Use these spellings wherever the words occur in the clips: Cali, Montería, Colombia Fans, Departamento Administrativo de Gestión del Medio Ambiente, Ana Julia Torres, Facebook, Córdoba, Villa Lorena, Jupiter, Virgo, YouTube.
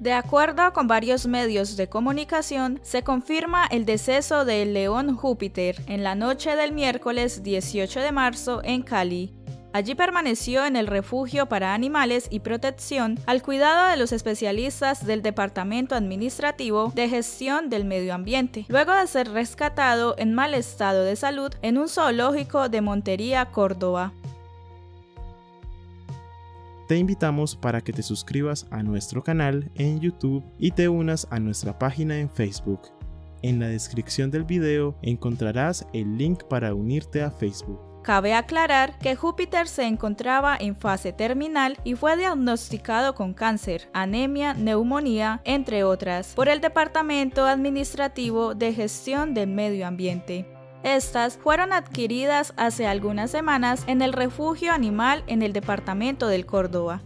De acuerdo con varios medios de comunicación, se confirma el deceso del león Júpiter en la noche del miércoles 18 de marzo en Cali. Allí permaneció en el refugio para animales y protección al cuidado de los especialistas del Departamento Administrativo de Gestión del Medio Ambiente, luego de ser rescatado en mal estado de salud en un zoológico de Montería, Córdoba. Te invitamos para que te suscribas a nuestro canal en YouTube y te unas a nuestra página en Facebook. En la descripción del video encontrarás el link para unirte a Facebook. Cabe aclarar que Júpiter se encontraba en fase terminal y fue diagnosticado con cáncer, anemia, neumonía, entre otras, por el Departamento Administrativo de Gestión del Medio Ambiente. Estas fueron adquiridas hace algunas semanas en el refugio animal en el departamento del Córdoba.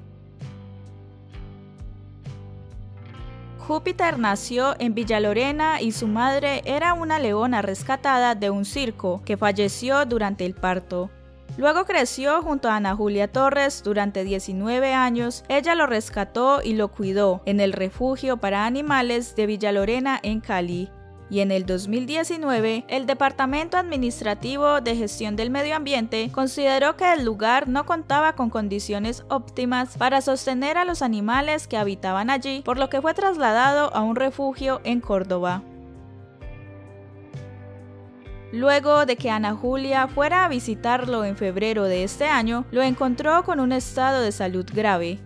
Júpiter nació en Villa Lorena y su madre era una leona rescatada de un circo que falleció durante el parto. Luego creció junto a Ana Julia Torres durante 19 años. Ella lo rescató y lo cuidó en el refugio para animales de Villa Lorena en Cali. Y en el 2019, el Departamento Administrativo de Gestión del Medio Ambiente consideró que el lugar no contaba con condiciones óptimas para sostener a los animales que habitaban allí, por lo que fue trasladado a un refugio en Córdoba. Luego de que Ana Julia fuera a visitarlo en febrero de este año, lo encontró con un estado de salud grave.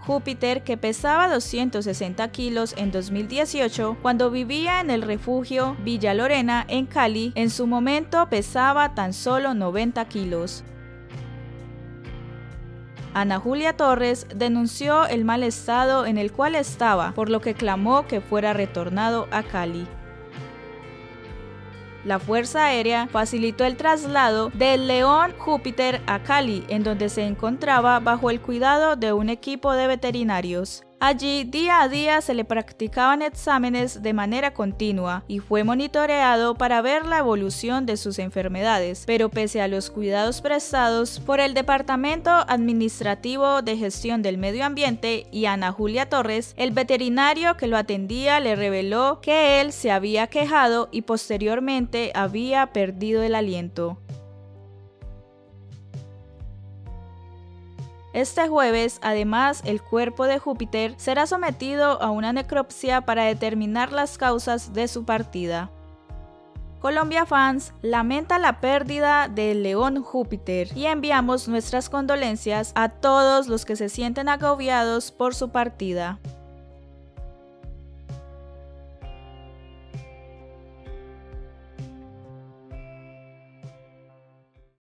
Júpiter, que pesaba 260 kilos en 2018, cuando vivía en el refugio Villa Lorena en Cali, en su momento pesaba tan solo 90 kilos. Ana Julia Torres denunció el mal estado en el cual estaba, por lo que clamó que fuera retornado a Cali. La Fuerza Aérea facilitó el traslado del león Júpiter a Cali, en donde se encontraba bajo el cuidado de un equipo de veterinarios. Allí, día a día se le practicaban exámenes de manera continua y fue monitoreado para ver la evolución de sus enfermedades, pero pese a los cuidados prestados por el Departamento Administrativo de Gestión del Medio Ambiente y Ana Julia Torres, el veterinario que lo atendía le reveló que él se había quejado y posteriormente había perdido el aliento. Este jueves, además, el cuerpo de Júpiter será sometido a una necropsia para determinar las causas de su partida. Colombia Fans lamenta la pérdida del león Júpiter y enviamos nuestras condolencias a todos los que se sienten agobiados por su partida.